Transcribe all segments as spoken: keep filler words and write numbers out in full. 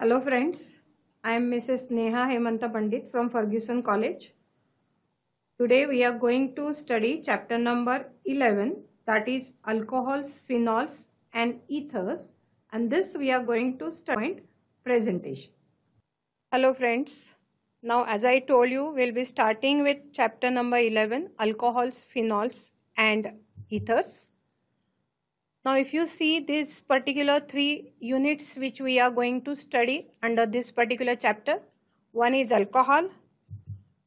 Hello friends, I am Missus Neha Pandit from Fergusson College. Today we are going to study chapter number eleven, that is alcohols, phenols and ethers, and this we are going to study presentation. Hello friends, now as I told you, we will be starting with chapter number eleven, alcohols, phenols and ethers. Now if you see these particular three units which we are going to study under this particular chapter, one is alcohol,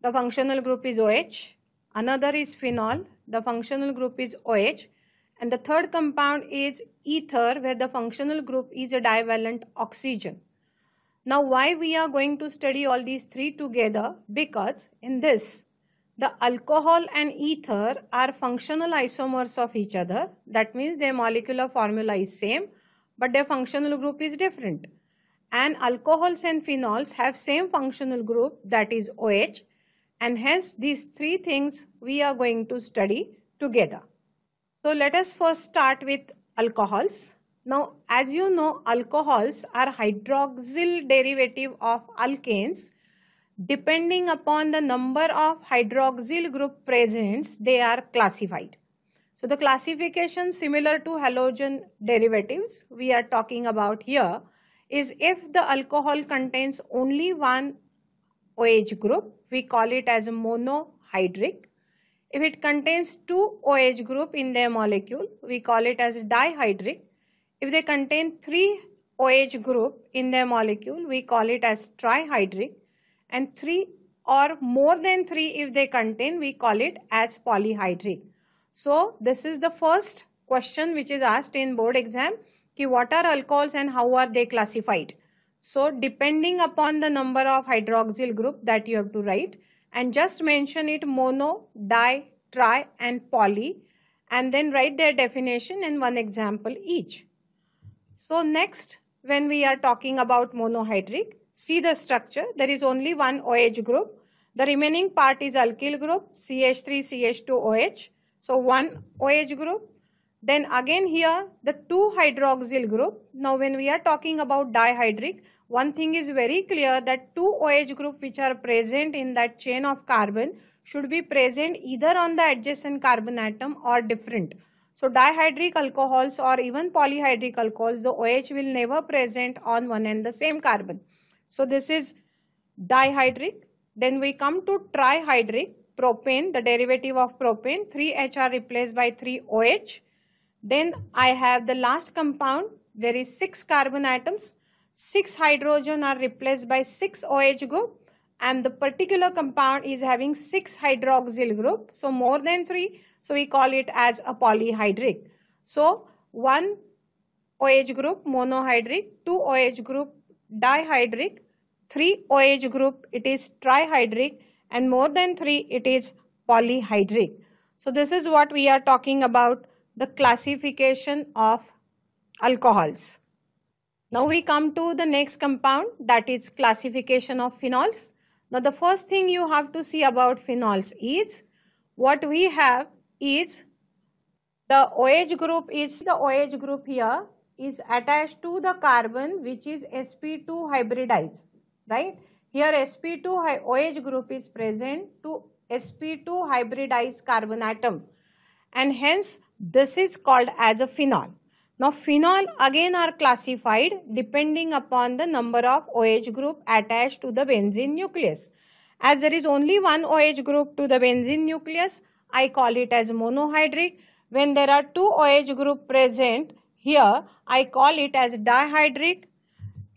the functional group is O H, another is phenol, the functional group is O H, and the third compound is ether, where the functional group is a divalent oxygen. Now why we are going to study all these three together? Because in this, the alcohol and ether are functional isomers of each other. That means their molecular formula is same, but their functional group is different. And alcohols and phenols have same functional group, that is O H. And hence these three things we are going to study together. So let us first start with alcohols. Now as you know, alcohols are hydroxyl derivative of alkanes. Depending upon the number of hydroxyl group presents, they are classified. So the classification similar to halogen derivatives we are talking about here is, if the alcohol contains only one OH group, we call it as monohydric. If it contains two OH group in their molecule, we call it as dihydric. If they contain three OH group in their molecule, we call it as trihydric. And three or more than three if they contain, we call it as polyhydric. So this is the first question which is asked in board exam, ki what are alcohols and how are they classified. So depending upon the number of hydroxyl group that you have to write, and just mention it mono, di, tri and poly, and then write their definition and one example each. So next, when we are talking about monohydric, see the structure, there is only one OH group, the remaining part is alkyl group, C H three C H two O H, so one OH group, then again here the two hydroxyl group. Now when we are talking about dihydric, one thing is very clear, that two OH group which are present in that chain of carbon should be present either on the adjacent carbon atom or different. So dihydric alcohols or even polyhydric alcohols, the OH will never present on one and the same carbon. So this is dihydric. Then we come to trihydric, propane, the derivative of propane, three H are replaced by three O H. Then I have the last compound, there is six carbon atoms, six hydrogen are replaced by six OH group, and the particular compound is having six hydroxyl group, so more than three, so we call it as a polyhydric. So one OH group monohydric, two OH group dihydric, three OH group it is trihydric, and more than three it is polyhydric. So this is what we are talking about, the classification of alcohols. Now we come to the next compound, that is classification of phenols. Now the first thing you have to see about phenols is, what we have is the OH group is the OH group here is attached to the carbon which is S P two hybridized, right? Here S P two OH group is present to S P two hybridized carbon atom, and hence this is called as a phenol. Now phenol again are classified depending upon the number of OH group attached to the benzene nucleus. As there is only one OH group to the benzene nucleus, I call it as monohydric. When there are two OH group present, here I call it as dihydric.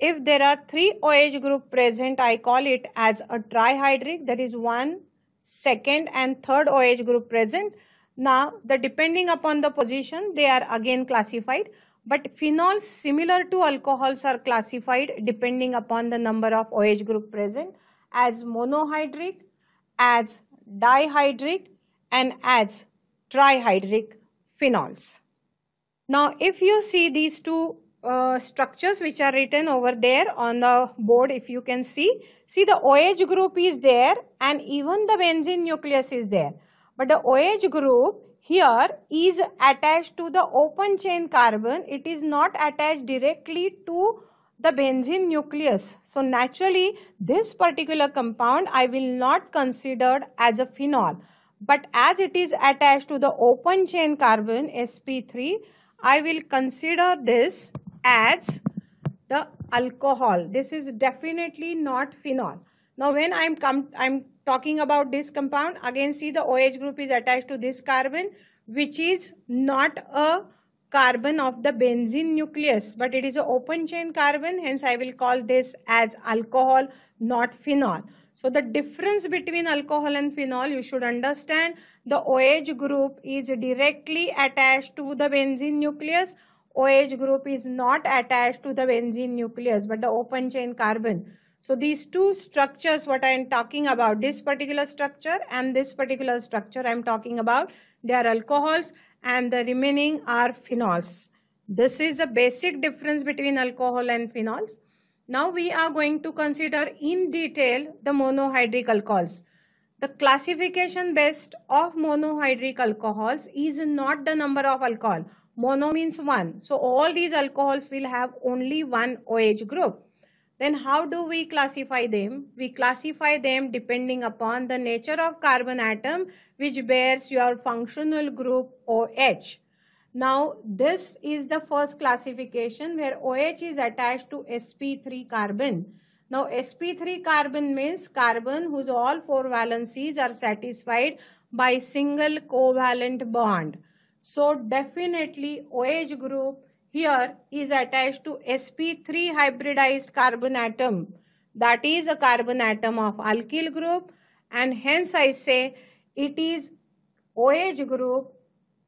If there are three OH group present, I call it as a trihydric. There is one, second and third OH group present. Now the depending upon the position, they are again classified. But phenols similar to alcohols are classified depending upon the number of OH group present, as monohydric, as dihydric and as trihydric phenols. Now if you see these two uh, structures which are written over there on the board, if you can see, see the OH group is there and even the benzene nucleus is there. But the OH group here is attached to the open chain carbon, it is not attached directly to the benzene nucleus. So naturally, this particular compound I will not consider as a phenol. But as it is attached to the open chain carbon S P three, I will consider this as the alcohol. This is definitely not phenol. Now when I'm, com I'm talking about this compound, again see the OH group is attached to this carbon, which is not a carbon of the benzene nucleus, but it is an open chain carbon, hence I will call this as alcohol, not phenol. So the difference between alcohol and phenol, you should understand, the OH group is directly attached to the benzene nucleus. OH group is not attached to the benzene nucleus, but the open chain carbon. So these two structures, what I am talking about, this particular structure and this particular structure I am talking about, they are alcohols and the remaining are phenols. This is a basic difference between alcohol and phenols. Now we are going to consider in detail the monohydric alcohols. The classification based of monohydric alcohols is not the number of alcohol. Mono means one. So all these alcohols will have only one OH group. Then how do we classify them? We classify them depending upon the nature of carbon atom which bears your functional group OH. Now this is the first classification where OH is attached to S P three carbon. Now S P three carbon means carbon whose all four valencies are satisfied by single covalent bond. So definitely OH group here is attached to S P three hybridized carbon atom, that is a carbon atom of alkyl group, and hence I say it is OH group,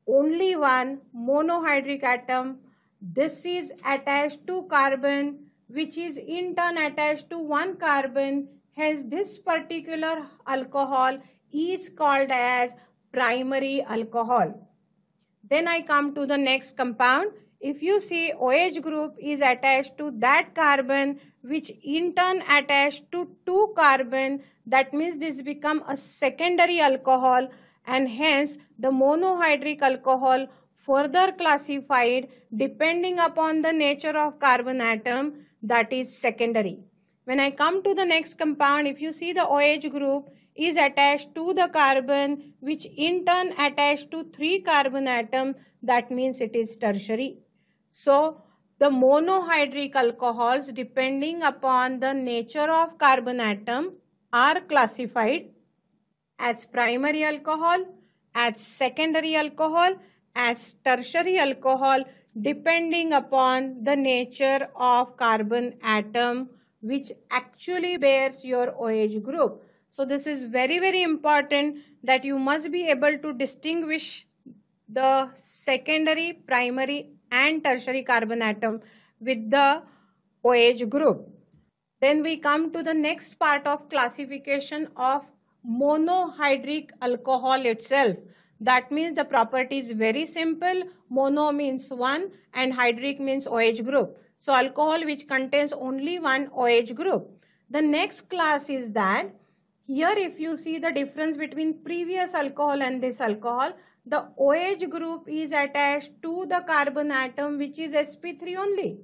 only one monohydric atom. This is attached to carbon, which is in turn attached to one carbon. Hence, this particular alcohol is called as primary alcohol. Then I come to the next compound. If you see, OH group is attached to that carbon, which in turn attached to two carbon. That means this becomes a secondary alcohol. And hence the monohydric alcohol further classified depending upon the nature of carbon atom, that is secondary. When I come to the next compound, if you see the OH group is attached to the carbon which in turn attached to three carbon atom, that means it is tertiary. So the monohydric alcohols depending upon the nature of carbon atom are classified as primary alcohol, as secondary alcohol, as tertiary alcohol, depending upon the nature of carbon atom which actually bears your OH group. So this is very, very important that you must be able to distinguish the secondary, primary and tertiary carbon atom with the OH group. Then we come to the next part of classification of monohydric alcohol itself. That means the property is very simple. Mono means one and hydric means OH group. So alcohol which contains only one OH group. The next class is that here if you see the difference between previous alcohol and this alcohol, the OH group is attached to the carbon atom which is S P three only.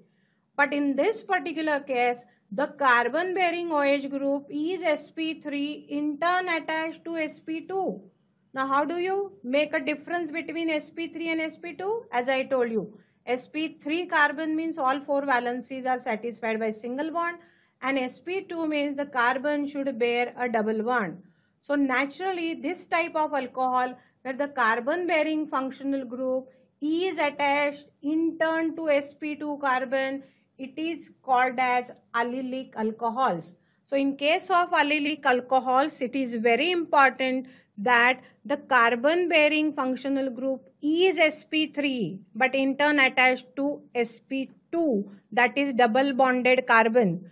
But in this particular case, the carbon bearing OH group is S P three in turn attached to S P two. Now how do you make a difference between S P three and S P two? As I told you, S P three carbon means all four valencies are satisfied by single bond, and S P two means the carbon should bear a double bond. So naturally this type of alcohol where the carbon bearing functional group is attached in turn to S P two carbon, it is called as allylic alcohols. So in case of allylic alcohols, it is very important that the carbon bearing functional group is S P three, but in turn attached to S P two, that is double bonded carbon.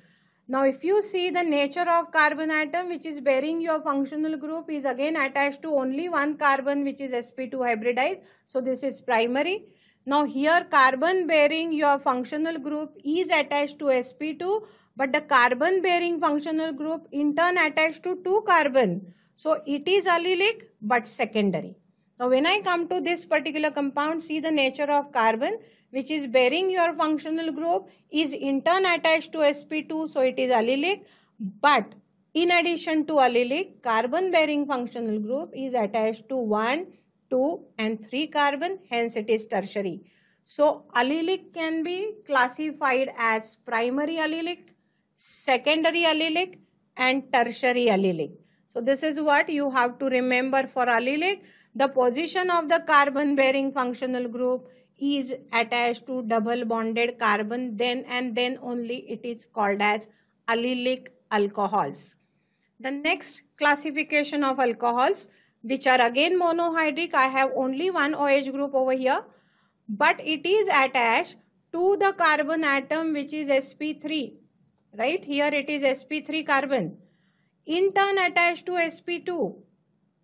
Now if you see the nature of carbon atom which is bearing your functional group is again attached to only one carbon which is S P two hybridized. So this is primary. Now here carbon bearing your functional group is attached to S P two, but the carbon bearing functional group in turn attached to two carbon. So it is allylic but secondary. Now when I come to this particular compound, see the nature of carbon which is bearing your functional group is in turn attached to S P two, so it is allylic. But in addition to allylic, carbon bearing functional group is attached to one, two and three carbon, hence it is tertiary. So allylic can be classified as primary allylic, secondary allylic and tertiary allylic. So this is what you have to remember for allylic. The position of the carbon bearing functional group is attached to double bonded carbon, then and then only it is called as allylic alcohols. The next classification of alcohols, which are again monohydric, I have only one OH group over here, but it is attached to the carbon atom which is S P three, right? Here it is S P three carbon, in turn attached to S P two.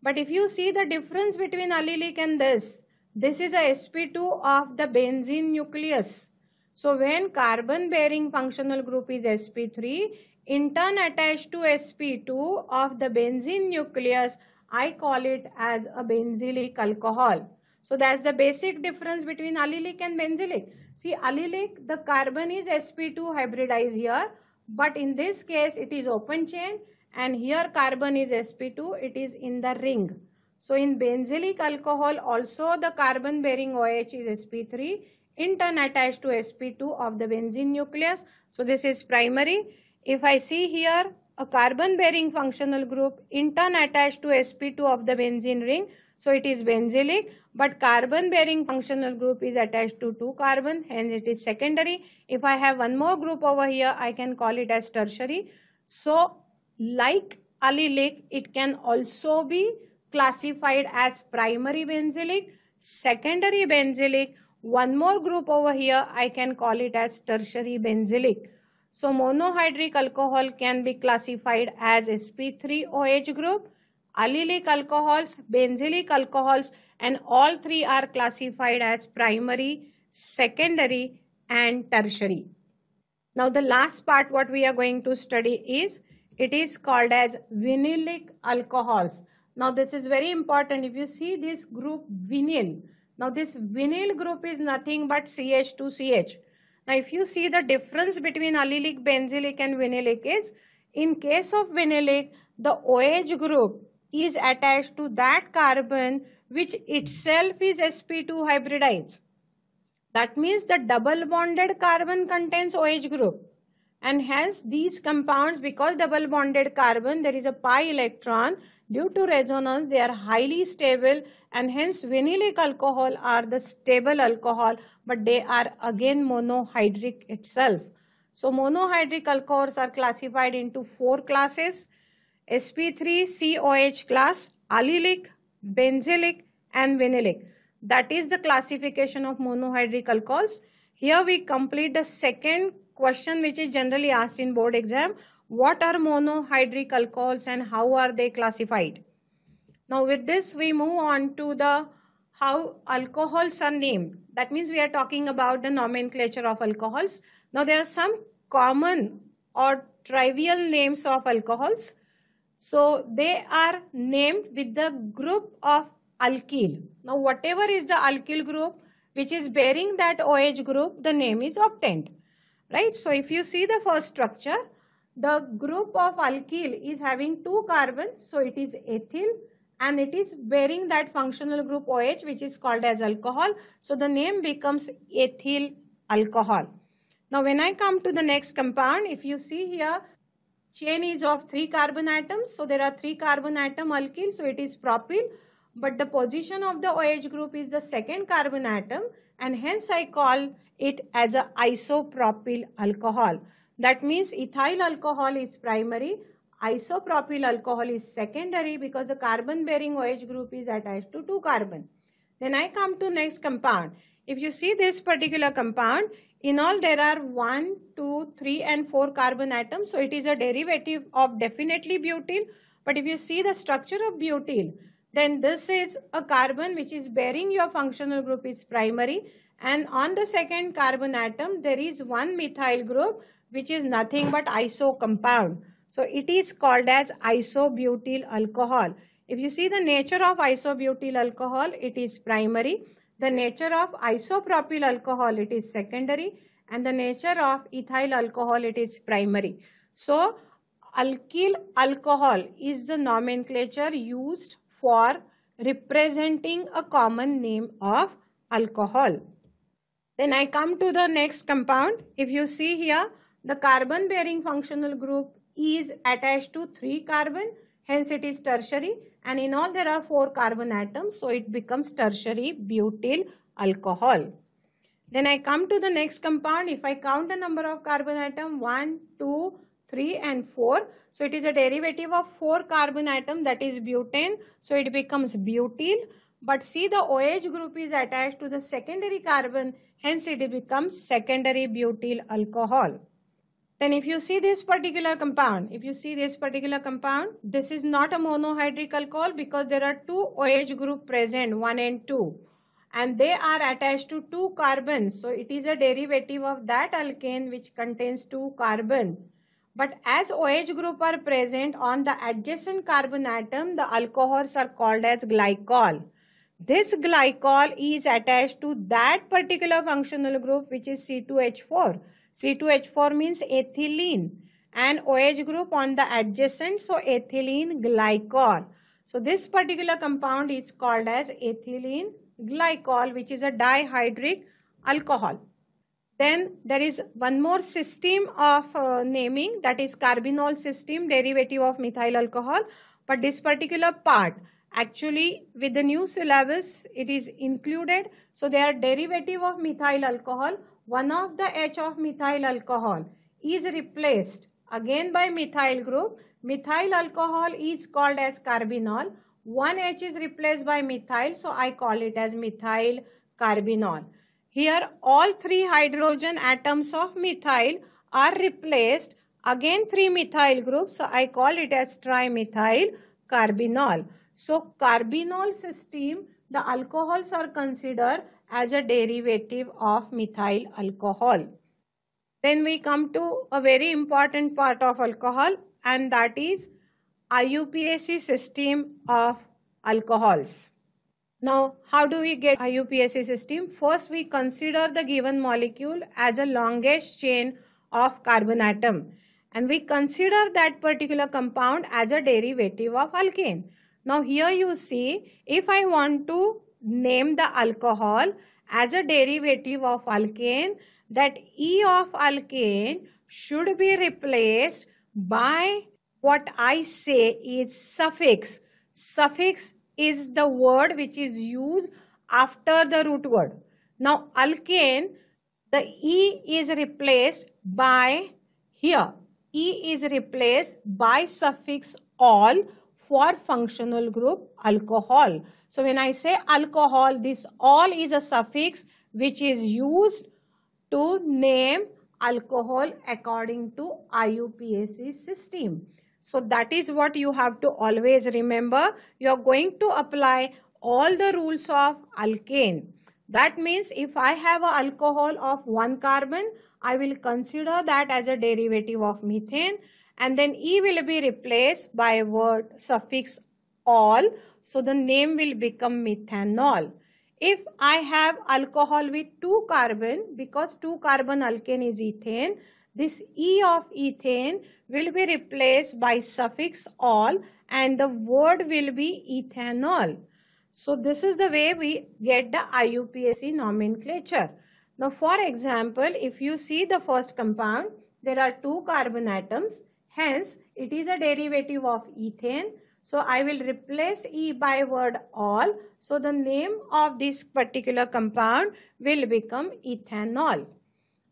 But if you see the difference between allylic and this, this is a S P two of the benzene nucleus. So when carbon bearing functional group is S P three, in turn attached to S P two of the benzene nucleus, I call it as a benzylic alcohol. So that's the basic difference between allylic and benzylic. See, allylic, the carbon is S P two hybridized here, but in this case it is open chain and here carbon is S P two, it is in the ring. So in benzylic alcohol also the carbon bearing OH is S P three, in turn attached to S P two of the benzene nucleus. So this is primary. If I see here, a carbon bearing functional group in turn attached to S P two of the benzene ring, so it is benzylic, but carbon bearing functional group is attached to two carbon, hence it is secondary. If I have one more group over here, I can call it as tertiary. So like allylic, it can also be classified as primary benzylic, secondary benzylic, one more group over here, I can call it as tertiary benzylic. So monohydric alcohol can be classified as S P three O H group, allylic alcohols, benzylic alcohols, and all three are classified as primary, secondary and tertiary. Now the last part what we are going to study is, it is called as vinylic alcohols. Now this is very important. If you see this group vinyl, now this vinyl group is nothing but C H two C H. Now, if you see the difference between allylic, benzylic and vinylic is, in case of vinylic, the OH group is attached to that carbon which itself is S P two hybridized. That means the double bonded carbon contains OH group, and hence these compounds, because double bonded carbon, there is a pi electron, due to resonance they are highly stable, and hence vinylic alcohol are the stable alcohol, but they are again monohydric itself. So monohydric alcohols are classified into four classes: S P three C O H class, allylic, benzylic and vinylic. That is the classification of monohydric alcohols. Here we complete the second question which is generally asked in board exam. What are monohydric alcohols and how are they classified? Now with this we move on to the how alcohols are named. That means we are talking about the nomenclature of alcohols. Now there are some common or trivial names of alcohols. So they are named with the group of alkyl. Now whatever is the alkyl group which is bearing that OH group, the name is obtained. Right? So if you see the first structure, the group of alkyl is having two carbons, so it is ethyl and it is bearing that functional group OH which is called as alcohol. So the name becomes ethyl alcohol. Now when I come to the next compound, if you see here, chain is of three carbon atoms. So there are three carbon atom alkyl, so it is propyl. But the position of the OH group is the second carbon atom, and hence I call it as a isopropyl alcohol. That means ethyl alcohol is primary, isopropyl alcohol is secondary because the carbon bearing OH group is attached to two carbon. Then I come to next compound. If you see this particular compound, in all there are one, two, three and four carbon atoms. So it is a derivative of definitely butyl. But if you see the structure of butyl, then this is a carbon which is bearing your functional group is primary, and on the second carbon atom there is one methyl group which is nothing but iso compound. So it is called as isobutyl alcohol. If you see the nature of isobutyl alcohol, it is primary. The nature of isopropyl alcohol, it is secondary. And the nature of ethyl alcohol, it is primary. So, alkyl alcohol is the nomenclature used for representing a common name of alcohol. Then I come to the next compound. If you see here, the carbon bearing functional group is attached to three carbon, hence it is tertiary, and in all there are four carbon atoms, so it becomes tertiary butyl alcohol. Then I come to the next compound. If I count the number of carbon atoms, one, two, three and four, so it is a derivative of four carbon atom, that is butane, so it becomes butyl. But see, the OH group is attached to the secondary carbon, hence it becomes secondary butyl alcohol. Then if you see this particular compound, if you see this particular compound, this is not a monohydric alcohol because there are two OH group present, one and two. And they are attached to two carbons. So it is a derivative of that alkane which contains two carbon. But as OH group are present on the adjacent carbon atom, the alcohols are called as glycol. This glycol is attached to that particular functional group which is C two H four. C two H four means ethylene, and OH group on the adjacent, so ethylene glycol. So this particular compound is called as ethylene glycol, which is a dihydric alcohol. Then there is one more system of uh, naming, that is carbinol system, derivative of methyl alcohol. But this particular part, actually with the new syllabus, it is included. So they are derivative of methyl alcohol. One of the H of methyl alcohol is replaced again by methyl group. Methyl alcohol is called as carbinol. One H is replaced by methyl, so I call it as methyl carbinol. Here all three hydrogen atoms of methyl are replaced. Again three methyl groups, so I call it as trimethyl carbinol. So carbinol system, the alcohols are considered as a derivative of methyl alcohol. Then we come to a very important part of alcohol, and that is I U P A C system of alcohols. Now, how do we get I U P A C system? First, we consider the given molecule as a longest chain of carbon atom, and we consider that particular compound as a derivative of alkane. Now, here you see, if I want to name the alcohol as a derivative of alkane, that E of alkane should be replaced by what I say is suffix. Suffix is the word which is used after the root word. Now alkane, the E is replaced by, here E is replaced by suffix all for functional group alcohol. So when I say alcohol, this all is a suffix which is used to name alcohol according to I U P A C system. So that is what you have to always remember. You are going to apply all the rules of alkane. That means if I have an alcohol of one carbon, I will consider that as a derivative of methane. And then E will be replaced by a word suffix all. So the name will become methanol. If I have alcohol with two carbon, because two carbon alkane is ethane, this E of ethane will be replaced by suffix all and the word will be ethanol. So this is the way we get the I U P A C nomenclature. Now for example, if you see the first compound, there are two carbon atoms. Hence, it is a derivative of ethane. So, I will replace E by word all. So, the name of this particular compound will become ethanol.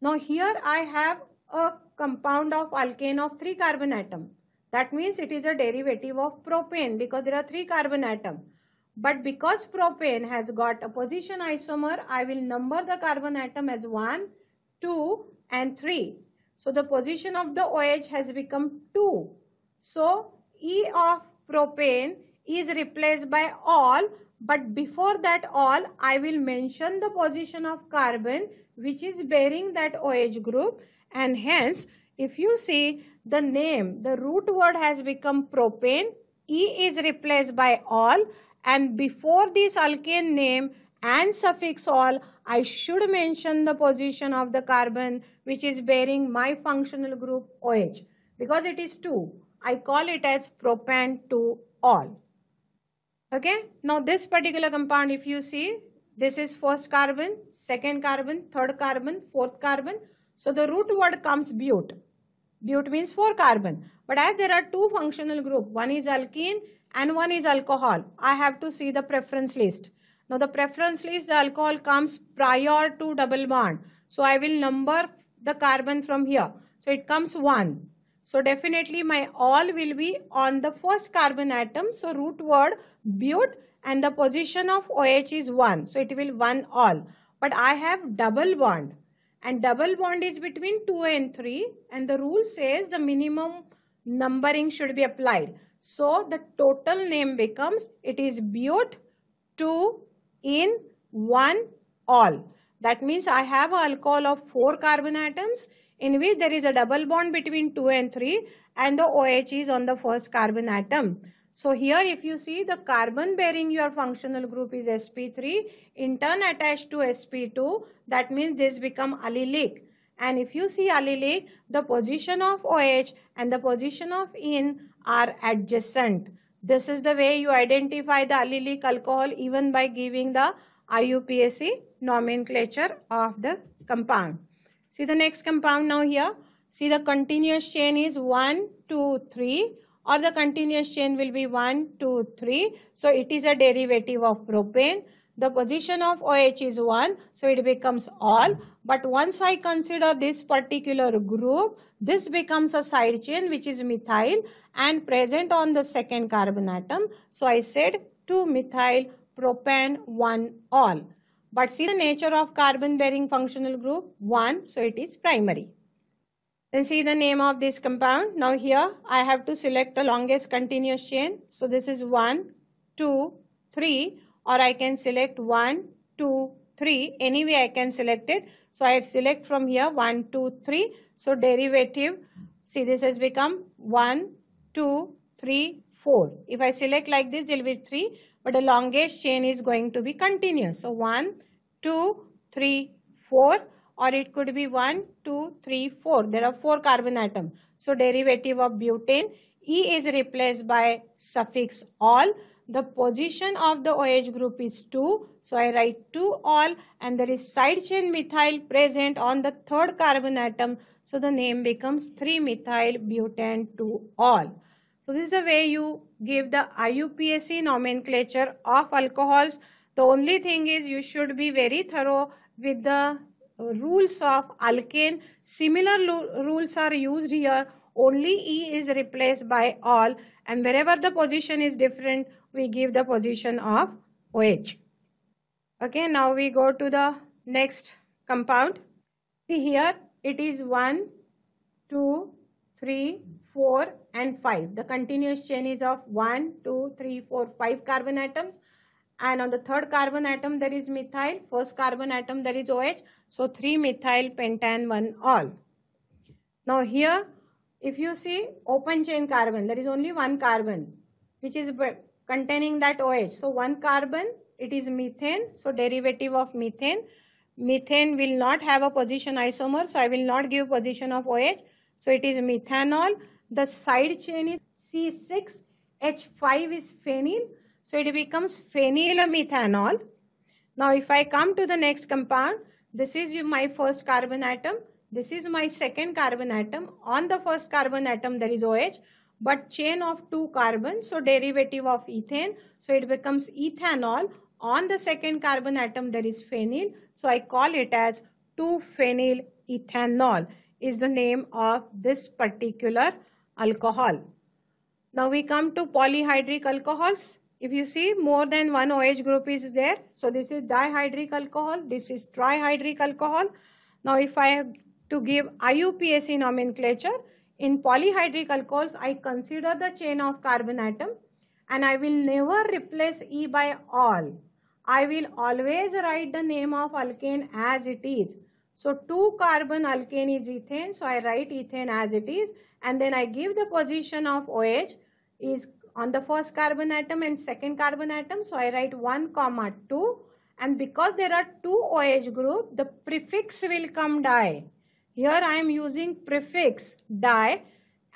Now, here I have a compound of alkane of three carbon atom. That means it is a derivative of propane because there are three carbon atom. But because propane has got a position isomer, I will number the carbon atom as one, two and three. So, the position of the OH has become two. So, E of propane is replaced by all, but before that all, I will mention the position of carbon which is bearing that OH group, and hence, if you see the name, the root word has become propane E is replaced by all, and before this alkane name and suffix all, I should mention the position of the carbon which is bearing my functional group OH. Because it is two, I call it as propan two all. Okay, now this particular compound, if you see, this is first carbon, second carbon, third carbon, fourth carbon. So the root word comes but. But means four carbon. But as there are two functional group, one is alkene and one is alcohol, I have to see the preference list. Now the preference list, the alcohol comes prior to double bond. So I will number the carbon from here. So it comes one. So definitely my all will be on the first carbon atom. So root word but and the position of OH is one. So it will one all. But I have double bond. And double bond is between two and three. And the rule says the minimum numbering should be applied. So the total name becomes, it is but two in one all. That means I have an alcohol of four carbon atoms in which there is a double bond between two and three, and the OH is on the first carbon atom. So here if you see, the carbon bearing your functional group is S P three, in turn attached to S P two, that means this become allylic. And if you see allylic, the position of OH and the position of in are adjacent. This is the way you identify the allylic alcohol, even by giving the I U P A C nomenclature of the compound. See the next compound now here. See, the continuous chain is one, two, three. Or the continuous chain will be one, two, three. So it is a derivative of propane. The position of OH is one. So it becomes all. But once I consider this particular group, this becomes a side chain which is methyl and present on the second carbon atom. So I said two methyl propan one all. But see the nature of carbon bearing functional group one. So it is primary. Then see the name of this compound. Now here I have to select the longest continuous chain. So this is one, two, three, or I can select one, two, three. Anyway I can select it. So I select from here one, two, three. So derivative, see this has become one, two, three, four. If I select like this, there will be three. But the longest chain is going to be continuous. So one, two, three, four. Or it could be one, two, three, four. There are four carbon atoms. So derivative of butane, E is replaced by suffix all. The position of the OH group is two. So I write two all, and there is side chain methyl present on the third carbon atom. So the name becomes three methyl butane two all. So this is the way you give the I U P A C nomenclature of alcohols. The only thing is you should be very thorough with the rules of alkane. Similar rules are used here. Only E is replaced by all, and wherever the position is different, we give the position of OH. Okay, now we go to the next compound. See here, it is one, two, three, four and five. The continuous chain is of one, two, three, four, five carbon atoms. And on the third carbon atom there is methyl, first carbon atom there is OH, so three methyl pentan one all. Now here if you see open chain carbon, there is only one carbon which is containing that OH. So one carbon, it is methane, so derivative of methane. Methane will not have a position isomer, so I will not give position of OH. So it is methanol. The side chain is C six, H five is phenyl. So it becomes phenyl methanol. Now if I come to the next compound, this is my first carbon atom. This is my second carbon atom. On the first carbon atom there is OH, but chain of two carbons. So derivative of ethane. So it becomes ethanol. On the second carbon atom there is phenyl. So I call it as two phenyl ethanol is the name of this particular alcohol. Now we come to polyhydric alcohols. If you see, more than one OH group is there. So this is dihydric alcohol. This is trihydric alcohol. Now if I have to give I U P A C nomenclature, in polyhydric alcohols I consider the chain of carbon atom, and I will never replace E by all. I will always write the name of alkane as it is. So two carbon alkane is ethane. So I write ethane as it is, and then I give the position of OH is on the first carbon atom and second carbon atom. So I write one comma two, and because there are two OH group, the prefix will come di. Here I am using prefix di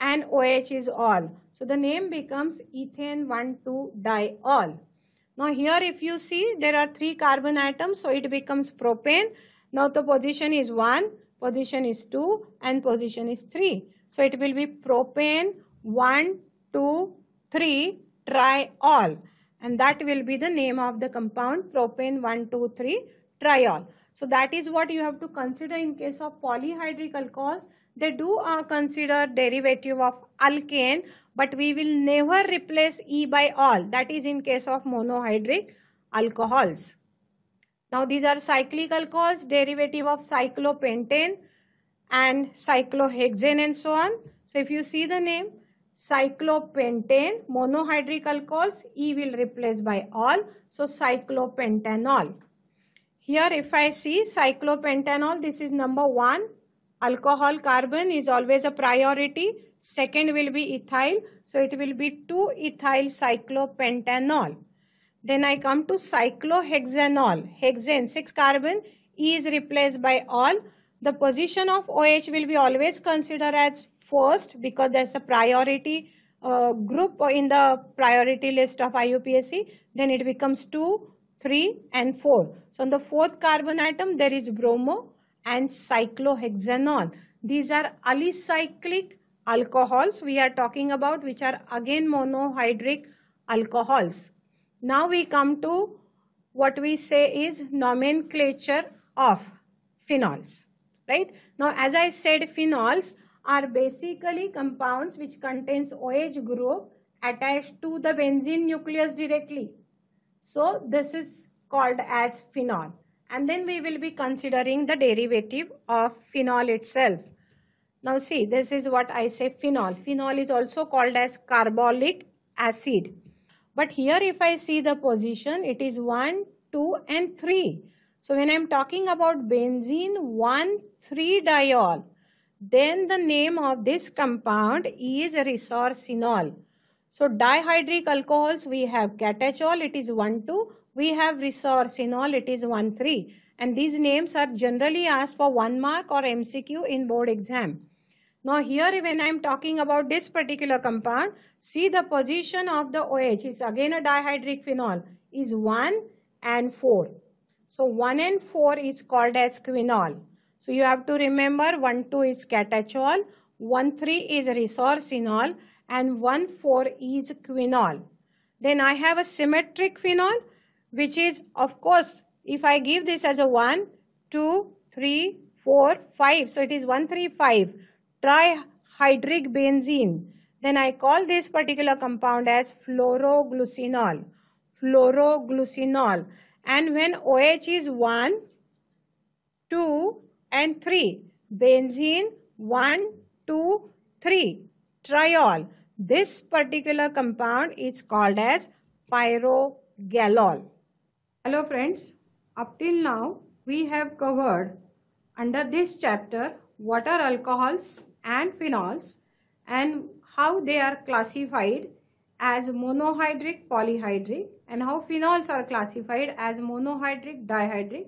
and OH is all. So the name becomes ethane one two diol. Now here if you see, there are three carbon atoms, so it becomes propane. Now the position is one, position is two, and position is three. So it will be propane one two three triol, and that will be the name of the compound, propane one two three triol. So that is what you have to consider in case of polyhydric alcohols. They do uh, consider derivative of alkane, but we will never replace E by all. That is in case of monohydric alcohols. Now these are cyclic alcohols, derivative of cyclopentane and cyclohexane and so on. So if you see the name, cyclopentane, monohydric alcohols, E will replace by all. So cyclopentanol. Here if I see cyclopentanol, this is number one. Alcohol carbon is always a priority. Second will be ethyl. So it will be two ethyl cyclopentanol. Then I come to cyclohexanol. Hexane, six carbon. E is replaced by all. The position of OH will be always considered as first because there's a priority uh, group in the priority list of I U P A C. Then it becomes two, three and four. So on the fourth carbon atom there is bromo and cyclohexanol. These are alicyclic alcohols we are talking about, which are again monohydric alcohols. Now we come to what we say is nomenclature of phenols. Right? Now as I said, phenols are basically compounds which contains OH group attached to the benzene nucleus directly. So this is called as phenol. And then we will be considering the derivative of phenol itself. Now see, this is what I say phenol. Phenol is also called as carbolic acid. But here if I see the position, it is one, two and three. So when I am talking about benzene one three diol, then the name of this compound is resorcinol. So dihydric alcohols, we have catechol, it is one two. We have resorcinol, it is one three. And these names are generally asked for one mark or M C Q in board exam. Now here when I am talking about this particular compound, see the position of the OH is again a dihydric phenol, is one and four. So one and four is called as quinol. So you have to remember one two is catechol, one three is resorcinol, and one four is quinol. Then I have a symmetric phenol, which is, of course, if I give this as a one, two, three, four, five, so it is one three five trihydric benzene. Then I call this particular compound as fluoroglucinol. Fluoroglucinol. And when OH is one, two and three, benzene one, two, three, triol, this particular compound is called as pyrogallol. Hello friends, up till now we have covered under this chapter what are alcohols and phenols and how they are classified as monohydric, polyhydric, and how phenols are classified as monohydric, dihydric.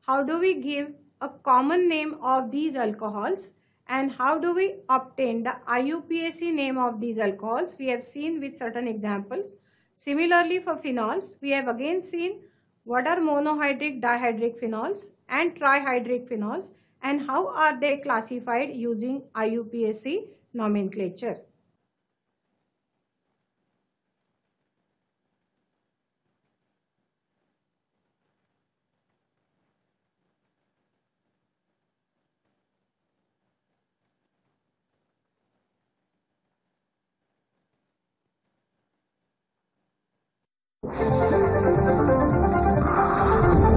How do we give a common name of these alcohols and how do we obtain the I U P A C name of these alcohols? We have seen with certain examples. Similarly for phenols, we have again seen what are monohydric, dihydric phenols and trihydric phenols and how are they classified using I U P A C nomenclature. Thank you.